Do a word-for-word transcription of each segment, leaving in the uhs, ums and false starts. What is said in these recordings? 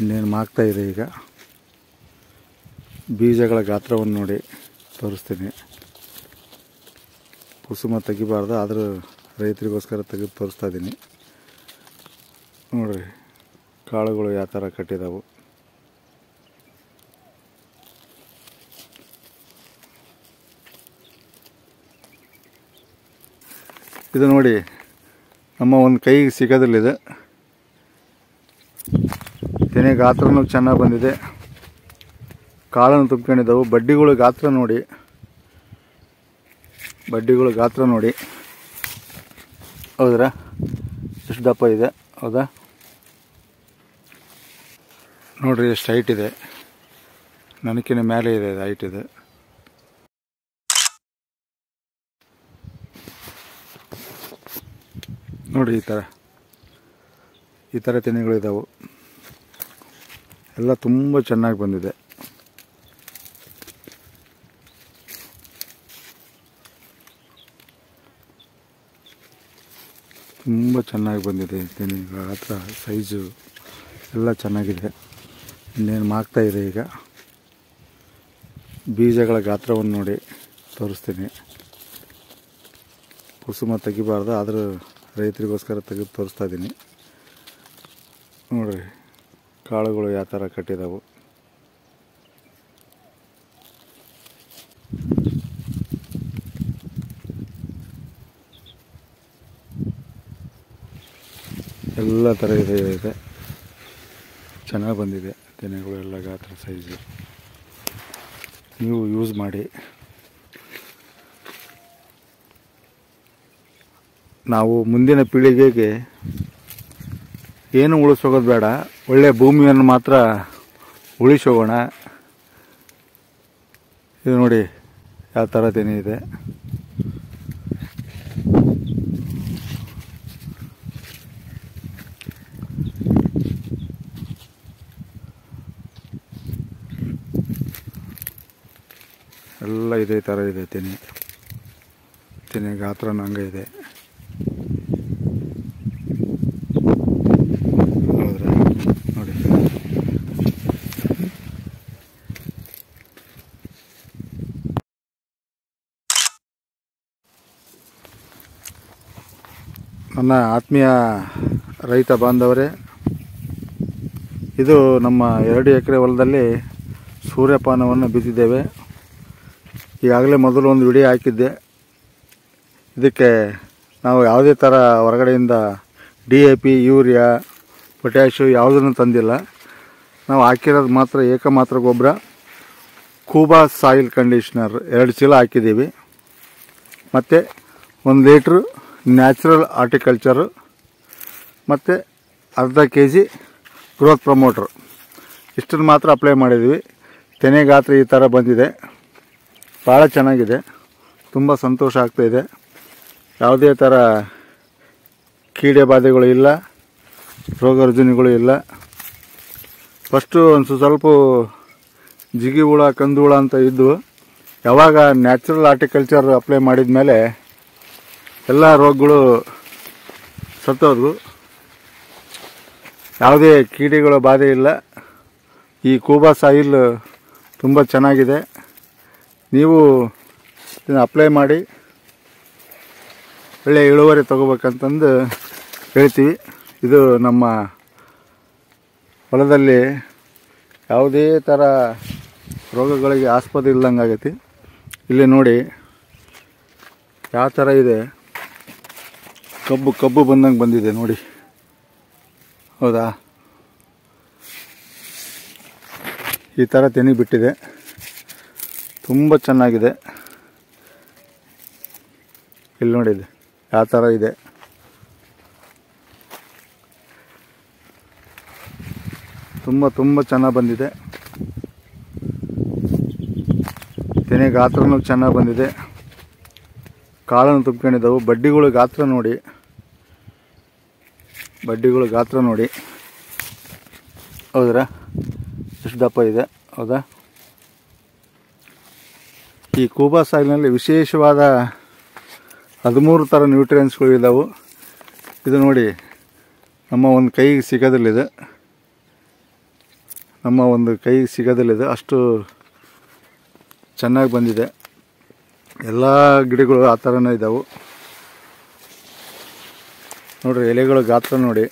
ಇನ್ನೇನು ಮಾಗ್ತಾ ಇದೆ. ಈಗ ಬೀಜಗಳ ಗಾತ್ರವನ್ನು ನೋಡಿ ತೋರಿಸ್ತೀನಿ. ಕುಸುಮ ತೆಗಿಬಾರ್ದು, ಆದರೂ ರೈತರಿಗೋಸ್ಕರ ತೆಗೆದು ತೋರಿಸ್ತಾ ಇದ್ದೀನಿ. ನೋಡಿರಿ ಕಾಳುಗಳು ಯಾವ ಥರ ಕಟ್ಟಿದಾವು. ಇದು ನೋಡಿ ನಮ್ಮ ಒಂದು ಕೈಗೆ ಸಿಗೋದಿಲ್ಲಿದೆ. ತೆನೆ ಗಾತ್ರನೂ ಚೆನ್ನಾಗಿ ಬಂದಿದೆ, ಕಾಳನ್ನು ತುಂಬ್ಕೊಂಡಿದ್ದಾವೆ. ಬಡ್ಡಿಗಳು ಗಾತ್ರ ನೋಡಿ, ಬಡ್ಡಿಗಳು ಗಾತ್ರ ನೋಡಿ. ಹೌದ್ರಾ, ಎಷ್ಟು ದಪ್ಪ ಇದೆ, ಹೌದಾ? ನೋಡಿರಿ ಎಷ್ಟು ಹೈಟ್ ಇದೆ, ನನಗಿನ ಮೇಲೆ ಇದೆ, ಇದು ಹೈಟ್ ಇದೆ. ನೋಡಿರಿ ಈ ಥರ ಈ ಥರ ತೆನೆಗಳಿದ್ದಾವೆ. ಎಲ್ಲ ತುಂಬ ಚೆನ್ನಾಗಿ ಬಂದಿದೆ. ತುಂಬ ಚೆನ್ನಾಗಿ ಬಂದಿದೆ ತೆನೆಗಳ ಗಾತ್ರ, ಸೈಜು ಎಲ್ಲ ಚೆನ್ನಾಗಿದೆ. ಇನ್ನೇನು ಮಾಗ್ತಾ ಇದೆ. ಈಗ ಬೀಜಗಳ ಗಾತ್ರವನ್ನು ನೋಡಿ ತೋರಿಸ್ತೀನಿ. ಕುಸುಮ ತೆಗಿಬಾರ್ದು, ಆದರೂ ರೈತರಿಗೋಸ್ಕರ ತೆಗೆದು ತೋರಿಸ್ತಾ ಇದ್ದೀನಿ. ನೋಡಿರಿ ಕಾಳುಗಳು ಯಾವ ಥರ ಕಟ್ಟಿದಾವು. ಎಲ್ಲ ಥರ ಇದೆ ಇದೆ ಚೆನ್ನಾಗಿ ಬಂದಿದೆ ತೆನೆಗಳು, ಎಲ್ಲ ಗಾತ್ರ ಸೈಜು. ನೀವು ಯೂಸ್ ಮಾಡಿ. ನಾವು ಮುಂದಿನ ಪೀಳಿಗೆಗೆ ಏನು ಉಳಿಸೋಗೋದು ಬೇಡ, ಒಳ್ಳೆಯ ಭೂಮಿಯನ್ನು ಮಾತ್ರ ಉಳಿಸೋಗೋಣ. ಇದು ನೋಡಿ ಯಾವ ಥರ ತೆನೆ ಇದೆ. ಎಲ್ಲ ಇದೇ ಥರ ಇದೆ ತೆನೆ. ತೆನೆ ಗಾತ್ರ ನಂಗೆ ಇದೆ. ನನ್ನ ಆತ್ಮೀಯ ರೈತ ಬಾಂಧವರೇ, ಇದು ನಮ್ಮ ಎರಡು ಎಕರೆ ಹೊಲದಲ್ಲಿ ಸೂರ್ಯಪಾನವನ್ನು ಬಿತ್ತಿದ್ದೇವೆ. ಈಗಾಗಲೇ ಮೊದಲು ಒಂದು ವಿಡಿಯೋ ಹಾಕಿದ್ದೆ. ಇದಕ್ಕೆ ನಾವು ಯಾವುದೇ ಥರ ಹೊರಗಡೆಯಿಂದ D A P, urea, potash ಯಾವುದನ್ನು ತಂದಿಲ್ಲ. ನಾವು ಹಾಕಿರೋದು ಮಾತ್ರ ಏಕಮಾತ್ರ ಗೊಬ್ಬರ ಕೂಬಾ ಸಾಯಿಲ್ ಕಂಡೀಷ್ನರ್ ಎರಡು ಚೀಲ ಹಾಕಿದ್ದೀವಿ. ಮತ್ತು ಒಂದು ಲೀಟ್ರು ನ್ಯಾಚುರಲ್ ಆರ್ಟಿಕಲ್ಚರು ಮತ್ತು ಅರ್ಧ ಕೆ ಜಿ ಗ್ರೋತ್ ಪ್ರಮೋಟ್ರು ಇಷ್ಟನ್ನು ಮಾತ್ರ ಅಪ್ಲೈ ಮಾಡಿದ್ವಿ. ತೆನೆ ಗಾತ್ರ ಈ ಥರ ಬಂದಿದೆ, ಭಾಳ ಚೆನ್ನಾಗಿದೆ. ತುಂಬ ಸಂತೋಷ ಆಗ್ತಾಯಿದೆ. ಯಾವುದೇ ಥರ ಕೀಡೆ ಬಾಧೆಗಳು ಇಲ್ಲ, ರೋಗ ರುಜಿನಗಳು ಇಲ್ಲ. ಫಸ್ಟು ಒಂದು ಸ್ವಲ್ಪ ಜಿಗಿ ಹುಳ, ಕಂದು ಹುಳ ಅಂತ ಇದ್ದು, ಯಾವಾಗ ನ್ಯಾಚುರಲ್ ಆರ್ಟಿಕಲ್ಚರ್ ಅಪ್ಲೈ ಮಾಡಿದ ಮೇಲೆ ಎಲ್ಲ ರೋಗಗಳು ಸತ್ತೋದ್ವು. ಯಾವುದೇ ಕೀಡೆಗಳ ಬಾಧೆ ಇಲ್ಲ. ಈ ಕೂಬಾ ಸಾಯಿಲ್ ತುಂಬ ಚೆನ್ನಾಗಿದೆ. ನೀವು ಇದನ್ನು ಅಪ್ಲೈ ಮಾಡಿ ಒಳ್ಳೆಯ ಇಳುವರಿ ತಗೋಬೇಕಂತಂದು ಹೇಳ್ತೀವಿ. ಇದು ನಮ್ಮ ಹೊಲದಲ್ಲಿ ಯಾವುದೇ ಥರ ರೋಗಗಳಿಗೆ ಆಸ್ಪದ ಇಲ್ಲದಂಗೆ ಆಗೈತಿ. ಇಲ್ಲಿ ನೋಡಿ ಯಾವ ಥರ ಇದೆ. ಕಬ್ಬು ಕಬ್ಬು ಬಂದಂಗೆ ಬಂದಿದೆ ನೋಡಿ, ಹೌದಾ? ಈ ಥರ ತೆನೆ ಬಿಟ್ಟಿದೆ, ತುಂಬ ಚೆನ್ನಾಗಿದೆ. ಇಲ್ಲಿ ನೋಡಿದೆ ಯಾವ ಥರ ಇದೆ. ತುಂಬ ತುಂಬ ಚೆನ್ನಾಗಿ ಬಂದಿದೆ. ತೆನೆ ಗಾತ್ರನೂ ಚೆನ್ನಾಗಿ ಬಂದಿದೆ, ಕಾಳನ್ನು ತುಂಬ್ಕೊಂಡಿದ್ದಾವೆ. ಬಡ್ಡಿಗಳು ಗಾತ್ರ ನೋಡಿ, ಬಡ್ಡಿಗಳು ಗಾತ್ರ ನೋಡಿ. ಹೌದ್ರಾ, ಎಷ್ಟು ದಪ್ಪ ಇದೆ, ಹೌದಾ? ಈ ಕೂಬಾ ಸಾಯಿಲ್ನಲ್ಲಿ ವಿಶೇಷವಾದ ಹದಿಮೂರು ಥರ ನ್ಯೂಟ್ರಿಯೆಂಟ್ಸ್ಗಳು ಇದ್ದಾವೆ. ಇದು ನೋಡಿ ನಮ್ಮ ಒಂದು ಕೈಗೆ ಸಿಗೋದಿಲ್ಲಿದೆ. ನಮ್ಮ ಒಂದು ಕೈಗೆ ಸಿಗೋದಿಲ್ಲ. ಇದು ಅಷ್ಟು ಚೆನ್ನಾಗಿ ಬಂದಿದೆ. ಎಲ್ಲ ಗಿಡಗಳು ಆ ಥರನೇ ಇದ್ದಾವೆ ನೋಡಿರಿ. ಎಲೆಗಳ ಗಾತ್ರ ನೋಡಿ,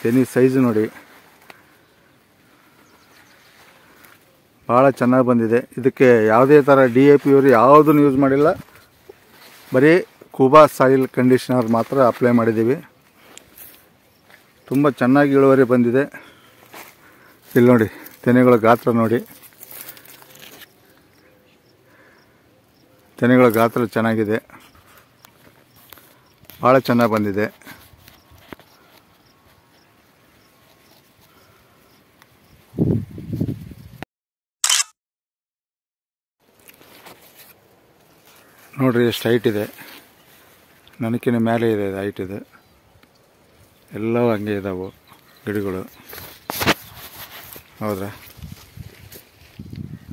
ತೆನಿ ಸೈಜ್ ನೋಡಿ, ಭಾಳ ಚೆನ್ನಾಗಿ ಬಂದಿದೆ. ಇದಕ್ಕೆ ಯಾವುದೇ ಥರ ಡಿ ಎ ಪಿ ಅವರು ಯಾವುದನ್ನು ಯೂಸ್ ಮಾಡಿಲ್ಲ, ಬರೀ ಕೂಬಾ ಸಾಯಿಲ್ ಕಂಡೀಷ್ನರ್ ಮಾತ್ರ ಅಪ್ಲೈ ಮಾಡಿದ್ದೀವಿ. ತುಂಬ ಚೆನ್ನಾಗಿ ಇಳುವರಿ ಬಂದಿದೆ. ಇಲ್ಲಿ ನೋಡಿ ತೆನೆಗಳ ಗಾತ್ರ ನೋಡಿ, ತೆನೆಗಳ ಗಾತ್ರ ಚೆನ್ನಾಗಿದೆ, ಭಾಳ ಚೆನ್ನಾಗಿ ಬಂದಿದೆ. ನೋಡಿರಿ ಎಷ್ಟು ಹೈಟ್ ಇದೆ, ನನಗಿನ ಮೇಲೆ ಇದೆ ಹೈಟ್ ಇದೆ. ಎಲ್ಲವೂ ಹಂಗೆ ಇದ್ದಾವೆ ಗಿಡಗಳು, ಹೌದಾ?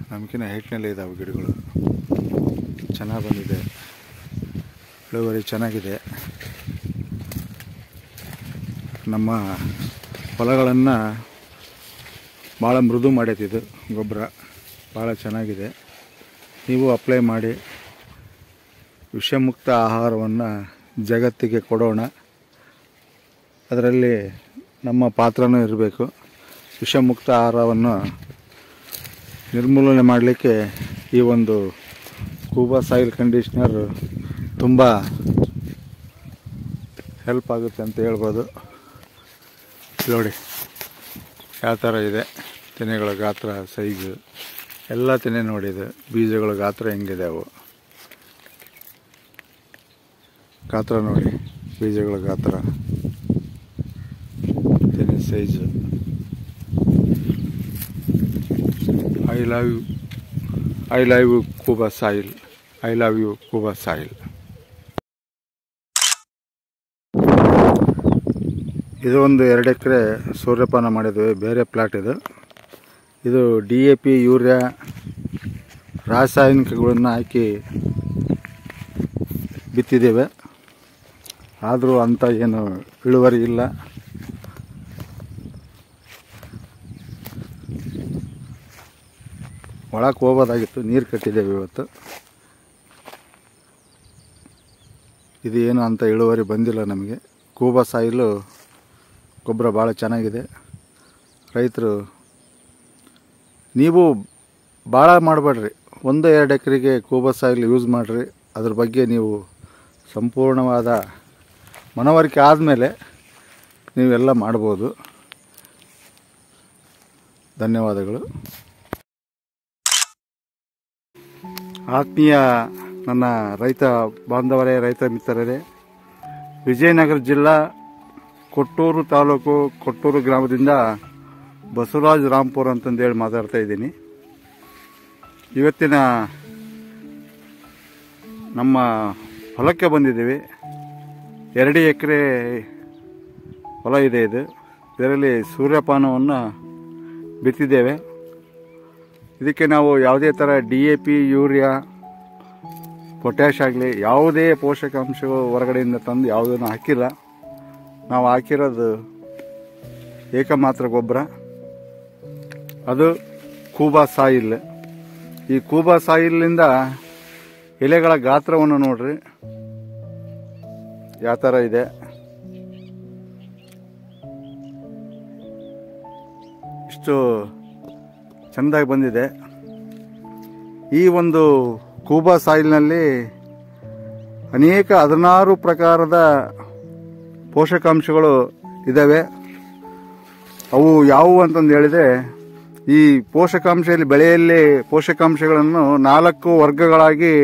ನಮಗಿನ ಹೈಟ್ನಲ್ಲೇ ಇದ್ದಾವೆ ಗಿಡಗಳು. ಚೆನ್ನಾಗಿ ಬಂದಿದೆ, ಇಳುವರಿ ಚೆನ್ನಾಗಿದೆ. ನಮ್ಮ ಹೊಲಗಳನ್ನು ಭಾಳ ಮೃದು ಮಾಡೈತಿದು ಗೊಬ್ಬರ, ಭಾಳ ಚೆನ್ನಾಗಿದೆ. ನೀವು ಅಪ್ಲೈ ಮಾಡಿ ವಿಷಮುಕ್ತ ಆಹಾರವನ್ನು ಜಗತ್ತಿಗೆ ಕೊಡೋಣ. ಅದರಲ್ಲಿ ನಮ್ಮ ಪಾತ್ರನೂ ಇರಬೇಕು. ವಿಷಮುಕ್ತ ಆಹಾರವನ್ನು ನಿರ್ಮೂಲನೆ ಮಾಡಲಿಕ್ಕೆ ಈ ಒಂದು ಕೂಬಾ ಸಾಯಿಲ್ ಕಂಡೀಷ್ನರ್ ತುಂಬ ಹೆಲ್ಪ್ ಆಗುತ್ತೆ ಅಂತ ಹೇಳ್ಬೋದು. ನೋಡಿ ಯಾವ ಥರ ಇದೆ ತೆನೆಗಳ ಗಾತ್ರ, ಸೈಜು ಎಲ್ಲ ತೆನೆ ನೋಡಿದೆ. ಬೀಜಗಳ ಗಾತ್ರ ಹೆಂಗಿದೆ, ಅವು ಗಾತ್ರ ನೋಡಿ, ಬೀಜಗಳ ಗಾತ್ರ, ತೆನೆ size. I love you, I love you ಕೂಬಾ ಸಾಯಿಲ್, ಐ ಲವ್ ಯು ಕೂಬಾ ಸಾಯಿಲ್. ಇದು ಒಂದು ಎರಡು ಎಕರೆ ಸೂರ್ಯಪಾನ ಮಾಡಿದ್ವಿ, ಬೇರೆ ಪ್ಲಾಟ್ ಇದು. ಇದು ಡಿ ಎ ಪಿ, ಯೂರಿಯಾ, ರಾಸಾಯನಿಕಗಳನ್ನು ಹಾಕಿ ಬಿತ್ತಿದ್ದೇವೆ. ಆದರೂ ಅಂಥ ಏನು ಇಳುವರಿ ಇಲ್ಲ. ಒಳಕ್ಕೆ ಹೋಗೋದಾಗಿತ್ತು, ನೀರು ಕಟ್ಟಿದ್ದೇವೆ ಇವತ್ತು. ಇದು ಏನು ಅಂತ ಇಳುವರಿ ಬಂದಿಲ್ಲ ನಮಗೆ. ಕೂಬಾ ಸಾಯಿಲು ಗೊಬ್ಬರ ಭಾಳ ಚೆನ್ನಾಗಿದೆ. ರೈತರು ನೀವು ಭಾಳ ಮಾಡಬೇಡ್ರಿ, ಒಂದು ಎರಡು ಎಕರೆಗೆ ಕೂಬಾ ಸಾಯಿಲ್ ಯೂಸ್ ಮಾಡಿರಿ. ಅದ್ರ ಬಗ್ಗೆ ನೀವು ಸಂಪೂರ್ಣವಾದ ಮನವರಿಕೆ ಆದಮೇಲೆ ನೀವೆಲ್ಲ ಮಾಡ್ಬೋದು. ಧನ್ಯವಾದಗಳು. ಆತ್ಮೀಯ ನನ್ನ ರೈತ ಬಾಂಧವರೇ, ರೈತ ಮಿತ್ರರೇ, ವಿಜಯನಗರ ಜಿಲ್ಲಾ ಕೊಟ್ಟೂರು ತಾಲೂಕು ಕೊಟ್ಟೂರು ಗ್ರಾಮದಿಂದ ಬಸವರಾಜ್ ರಾಮ್ಪುರ್ ಅಂತಂದೇಳಿ ಮಾತಾಡ್ತಾ ಇದ್ದೀನಿ. ಇವತ್ತಿನ ನಮ್ಮ ಹೊಲಕ್ಕೆ ಬಂದಿದ್ದೀವಿ. ಎರಡು ಎಕರೆ ಹೊಲ ಇದೆ ಇದು. ಇದರಲ್ಲಿ ಸೂರ್ಯಪಾನವನ್ನು ಬಿತ್ತಿದ್ದೇವೆ. ಇದಕ್ಕೆ ನಾವು ಯಾವುದೇ ಥರ D A P, urea, potash ಆಗಲಿ ಯಾವುದೇ ಪೋಷಕಾಂಶ ಹೊರಗಡೆಯಿಂದ ತಂದು ಯಾವುದನ್ನು ಹಾಕಿಲ್ಲ. ನಾವು ಹಾಕಿರೋದು ಏಕಮಾತ್ರ ಗೊಬ್ಬರ, ಅದು ಕೂಬಾ ಸಾಯಿಲ್. ಈ ಕೂಬಾ ಸಾಯಿಲಿಂದ ಎಲೆಗಳ ಗಾತ್ರವನ್ನು ನೋಡ್ರಿ ಯಾವ ಥರ ಇದೆ. ಇಷ್ಟು ಚೆಂದಾಗಿ ಬಂದಿದೆ. ಈ ಒಂದು ಕೂಬಾ ಸಾಯಿಲ್ನಲ್ಲಿ ಅನೇಕ ಹದಿನಾರು ಪ್ರಕಾರದ ಪೋಷಕಾಂಶಗಳು ಇದ್ದಾವೆ. ಅವು ಯಾವುವು ಅಂತಂದು ಹೇಳಿದರೆ, ಈ ಪೋಷಕಾಂಶದಲ್ಲಿ ಬೆಳೆಯಲ್ಲಿ ಪೋಷಕಾಂಶಗಳನ್ನು ನಾಲ್ಕು ವರ್ಗಗಳಾಗಿ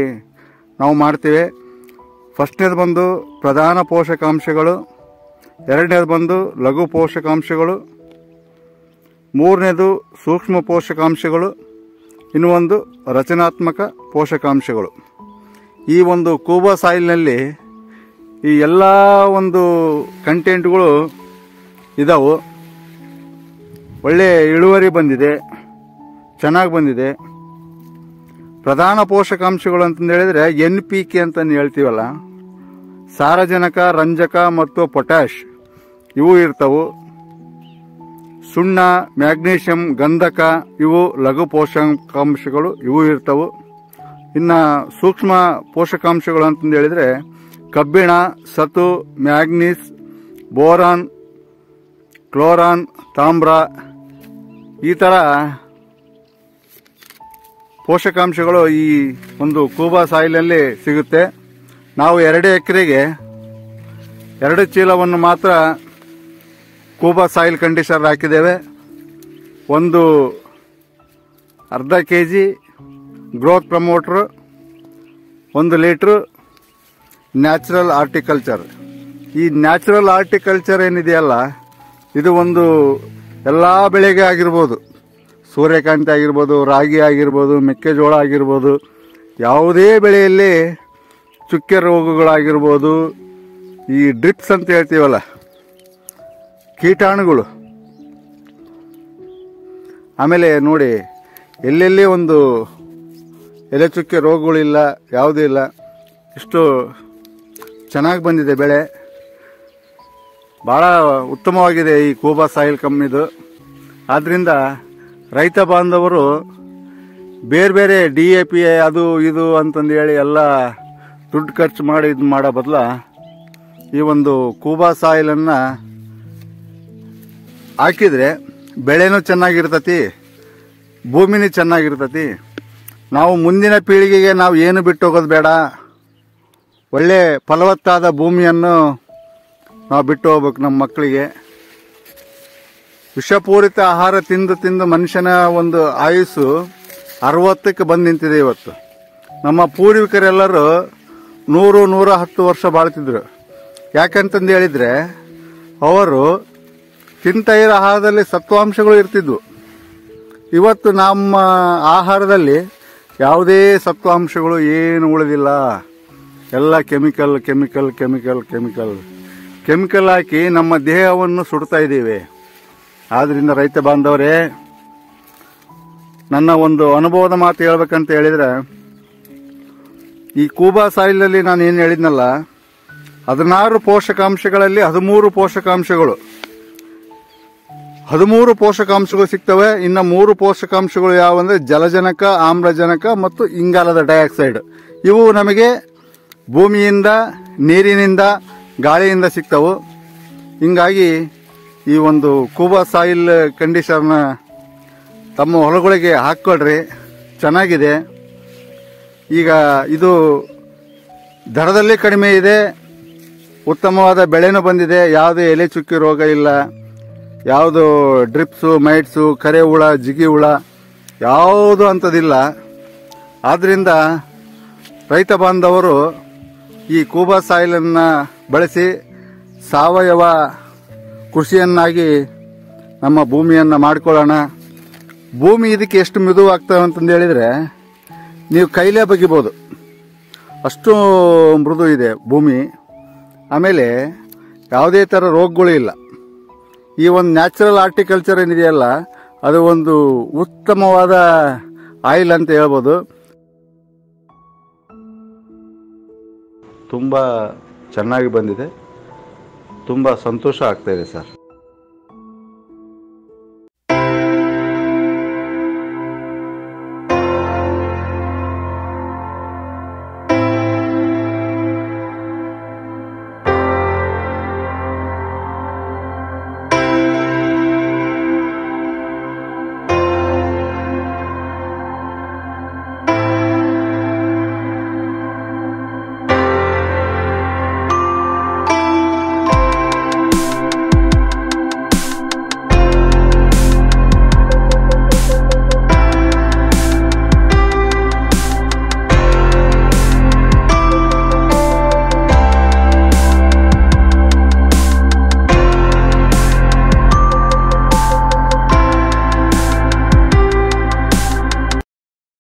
ನಾವು ಮಾಡ್ತೀವಿ. ಫಸ್ಟ್ನೇದು ಬಂದು ಪ್ರಧಾನ ಪೋಷಕಾಂಶಗಳು, ಎರಡನೇದು ಬಂದು ಲಘು ಪೋಷಕಾಂಶಗಳು, ಮೂರನೇದು ಸೂಕ್ಷ್ಮ ಪೋಷಕಾಂಶಗಳು, ಇನ್ನು ಒಂದು ರಚನಾತ್ಮಕ ಪೋಷಕಾಂಶಗಳು. ಈ ಒಂದು ಕೂಬಾ ಸಾಯಿಲ್ನಲ್ಲಿ ಈ ಎಲ್ಲ ಒಂದು ಕಂಟೆಂಟ್ಗಳು ಇದಾವೆ. ಒಳ್ಳೆ ಇಳುವರಿ ಬಂದಿದೆ, ಚೆನ್ನಾಗಿ ಬಂದಿದೆ. ಪ್ರಧಾನ ಪೋಷಕಾಂಶಗಳು ಅಂತಂದು ಹೇಳಿದರೆ ಎನ್ ಪಿ ಕೆ ಅಂತಂದು ಹೇಳ್ತೀವಲ್ಲ, ಸಾರಜನಕ, ರಂಜಕ ಮತ್ತು ಪೊಟ್ಯಾಷ್ ಇವು ಇರ್ತವೆ. ಸುಣ್ಣ, ಮ್ಯಾಗ್ನೀಷಿಯಂ, ಗಂಧಕ ಇವು ಲಘು ಪೋಷಕಾಂಶಗಳು ಇವು ಇರ್ತವೆ. ಇನ್ನು ಸೂಕ್ಷ್ಮ ಪೋಷಕಾಂಶಗಳು ಅಂತಂದು ಹೇಳಿದರೆ ಕಬ್ಬಿಣ, ಸತು, ಮ್ಯಾಗ್ನೀಸ್, ಬೋರಾನ್, ಕ್ಲೋರಾನ್, ತಾಮ್ರ ಈ ಥರ ಪೋಷಕಾಂಶಗಳು ಈ ಒಂದು ಕೂಬಾ ಸಾಯಿಲಲ್ಲಿ ಸಿಗುತ್ತೆ. ನಾವು ಎರಡು ಎಕರೆಗೆ ಎರಡು ಚೀಲವನ್ನು ಮಾತ್ರ ಕೂಬಾ ಸಾಯಿಲ್ ಕಂಡೀಷನರ್ ಹಾಕಿದ್ದೇವೆ. ಒಂದು ಅರ್ಧ ಕೆ ಜಿ ಗ್ರೋತ್ ಪ್ರಮೋಟ್ರು, ಒಂದು ಲೀಟ್ರು ನ್ಯಾಚುರಲ್ ಆರ್ಟಿಕಲ್ಚರ್. ಈ ನ್ಯಾಚುರಲ್ ಆರ್ಟಿಕಲ್ಚರ್ ಏನಿದೆಯಲ್ಲ, ಇದು ಒಂದು ಎಲ್ಲ ಬೆಳೆಗೆ ಆಗಿರ್ಬೋದು, ಸೂರ್ಯಕಾಂತಿ ಆಗಿರ್ಬೋದು, ರಾಗಿ ಆಗಿರ್ಬೋದು, ಮೆಕ್ಕೆಜೋಳ ಆಗಿರ್ಬೋದು, ಯಾವುದೇ ಬೆಳೆಯಲ್ಲಿ ಚುಕ್ಕೆ ರೋಗಗಳಾಗಿರ್ಬೋದು, ಈ ಡ್ರಿಪ್ಸ್ ಅಂತ ಹೇಳ್ತೀವಲ್ಲ ಕೀಟಾಣುಗಳು. ಆಮೇಲೆ ನೋಡಿ ಎಲ್ಲೆಲ್ಲಿ ಒಂದು ಎಲೆ ಚುಕ್ಕೆ ರೋಗಗಳಿಲ್ಲ, ಯಾವುದೂ ಇಲ್ಲ, ಇಷ್ಟು ಚೆನ್ನಾಗಿ ಬಂದಿದೆ ಬೆಳೆ, ಭಾಳ ಉತ್ತಮವಾಗಿದೆ ಈ ಕೂಬಾ ಸಾಯಿಲ್ ಕಂಪ್ನಿದು. ಆದ್ದರಿಂದ ರೈತ ಬಾಂಧವರು ಬೇರೆ ಬೇರೆ ಡಿ ಎ ಪಿ ಎ ಅದು ಇದು ಅಂತಂದು ಹೇಳಿ ಎಲ್ಲ ದುಡ್ಡು ಖರ್ಚು ಮಾಡಿ ಇದು ಮಾಡೋ ಬದಲ ಈ ಒಂದು ಕೂಬಾ ಸಾಯಿಲನ್ನು ಹಾಕಿದರೆ ಬೆಳೆನೂ ಚೆನ್ನಾಗಿರ್ತತಿ, ಭೂಮಿನೂ ಚೆನ್ನಾಗಿರ್ತತಿ. ನಾವು ಮುಂದಿನ ಪೀಳಿಗೆಗೆ ನಾವು ಏನು ಬಿಟ್ಟು ಹೋಗೋದು ಬೇಡ, ಒಳ್ಳೆ ಫಲವತ್ತಾದ ಭೂಮಿಯನ್ನು ನಾವು ಬಿಟ್ಟು ಹೋಗ್ಬೇಕು ನಮ್ಮ ಮಕ್ಕಳಿಗೆ. ವಿಷಪೂರಿತ ಆಹಾರ ತಿಂದು ತಿಂದು ಮನುಷ್ಯನ ಒಂದು ಆಯುಸ್ಸು ಅರವತ್ತಕ್ಕೆ ಬಂದು ನಿಂತಿದೆ ಇವತ್ತು. ನಮ್ಮ ಪೂರ್ವಿಕರೆಲ್ಲರೂ ನೂರು ನೂರ ಹತ್ತು ವರ್ಷ ಬಾಳ್ತಿದ್ರು. ಯಾಕಂತಂದು ಹೇಳಿದರೆ ಅವರು ತಿಂತ ಇರೋ ಆಹಾರದಲ್ಲಿ ಸತ್ವಾಂಶಗಳು ಇರ್ತಿದ್ವು. ಇವತ್ತು ನಮ್ಮ ಆಹಾರದಲ್ಲಿ ಯಾವುದೇ ಸತ್ವಾಂಶಗಳು ಏನು ಉಳಿದಿಲ್ಲ, ಎಲ್ಲ chemical chemical chemical chemical chemical ಹಾಕಿ ನಮ್ಮ ದೇಹವನ್ನು ಸುಡ್ತಾ ಇದ್ದೀವಿ. ಆದ್ದರಿಂದ ರೈತ ಬಾಂಧವರೇ, ನನ್ನ ಒಂದು ಅನುಭವದ ಮಾತು ಹೇಳ್ಬೇಕಂತ ಹೇಳಿದರೆ, ಈ ಕೂಬಾ ಸಾಯಿಲಲ್ಲಿ ನಾನು ಏನು ಹೇಳಿದ್ನಲ್ಲ, ಹದಿನಾರು ಪೋಷಕಾಂಶಗಳಲ್ಲಿ ಹದಿಮೂರು ಪೋಷಕಾಂಶಗಳು ಹದಿಮೂರು ಪೋಷಕಾಂಶಗಳು ಸಿಗ್ತವೆ. ಇನ್ನು ಮೂರು ಪೋಷಕಾಂಶಗಳು ಯಾವಂದರೆ ಜಲಜನಕ, ಆಮ್ಲಜನಕ ಮತ್ತು ಇಂಗಾಲದ ಡೈಆಕ್ಸೈಡ್. ಇವು ನಮಗೆ ಭೂಮಿಯಿಂದ, ನೀರಿನಿಂದ, ಗಾಳಿಯಿಂದ ಸಿಗ್ತವೆ. ಹಿಂಗಾಗಿ ಈ ಒಂದು ಕೂಬಾ ಸಾಯಿಲ್ ಕಂಡೀಷನ್ನ ತಮ್ಮ ಹೊಲಗಳಿಗೆ ಹಾಕ್ಕೊಳ್ರಿ, ಚೆನ್ನಾಗಿದೆ. ಈಗ ಇದು ದರದಲ್ಲಿ ಕಡಿಮೆ ಇದೆ, ಉತ್ತಮವಾದ ಬೆಳೆನೂ ಬಂದಿದೆ, ಯಾವುದೇ ಎಲೆ ಚುಕ್ಕಿ ರೋಗ ಇಲ್ಲ, ಯಾವುದು ಡ್ರಿಪ್ಸು, ಮೈಟ್ಸು, ಕರೆ ಹುಳ, ಜಿಗಿ ಹುಳ ಯಾವುದು ಅಂಥದ್ದಿಲ್ಲ. ಆದ್ದರಿಂದ ರೈತ ಬಾಂಧವರು ಈ ಕೂಬಾ ಸಾಯಿಲನ್ನು ಬಳಸಿ ಸಾವಯವ ಕೃಷಿಯನ್ನಾಗಿ ನಮ್ಮ ಭೂಮಿಯನ್ನು ಮಾಡಿಕೊಳ್ಳೋಣ. ಭೂಮಿ ಇದಕ್ಕೆ ಎಷ್ಟು ಮೃದುವಾಗ್ತವೆ ಅಂತಂದು ಹೇಳಿದರೆ ನೀವು ಕೈಲೇ ಬಗ್ಗಿಬೋದು, ಅಷ್ಟು ಮೃದು ಇದೆ ಭೂಮಿ. ಆಮೇಲೆ ಯಾವುದೇ ಥರ ರೋಗಗಳು ಇಲ್ಲ. ಈ ಒಂದು ನ್ಯಾಚುರಲ್ ಆರ್ಟಿಕಲ್ಚರ್ ಏನಿದೆಯಲ್ಲ, ಅದು ಒಂದು ಉತ್ತಮವಾದ ಆಯಿಲ್ ಅಂತ ಹೇಳ್ಬೋದು. ತುಂಬ ಚೆನ್ನಾಗಿ ಬಂದಿದೆ, ತುಂಬ ಸಂತೋಷ ಆಗ್ತಾಯಿದೆ ಸರ್.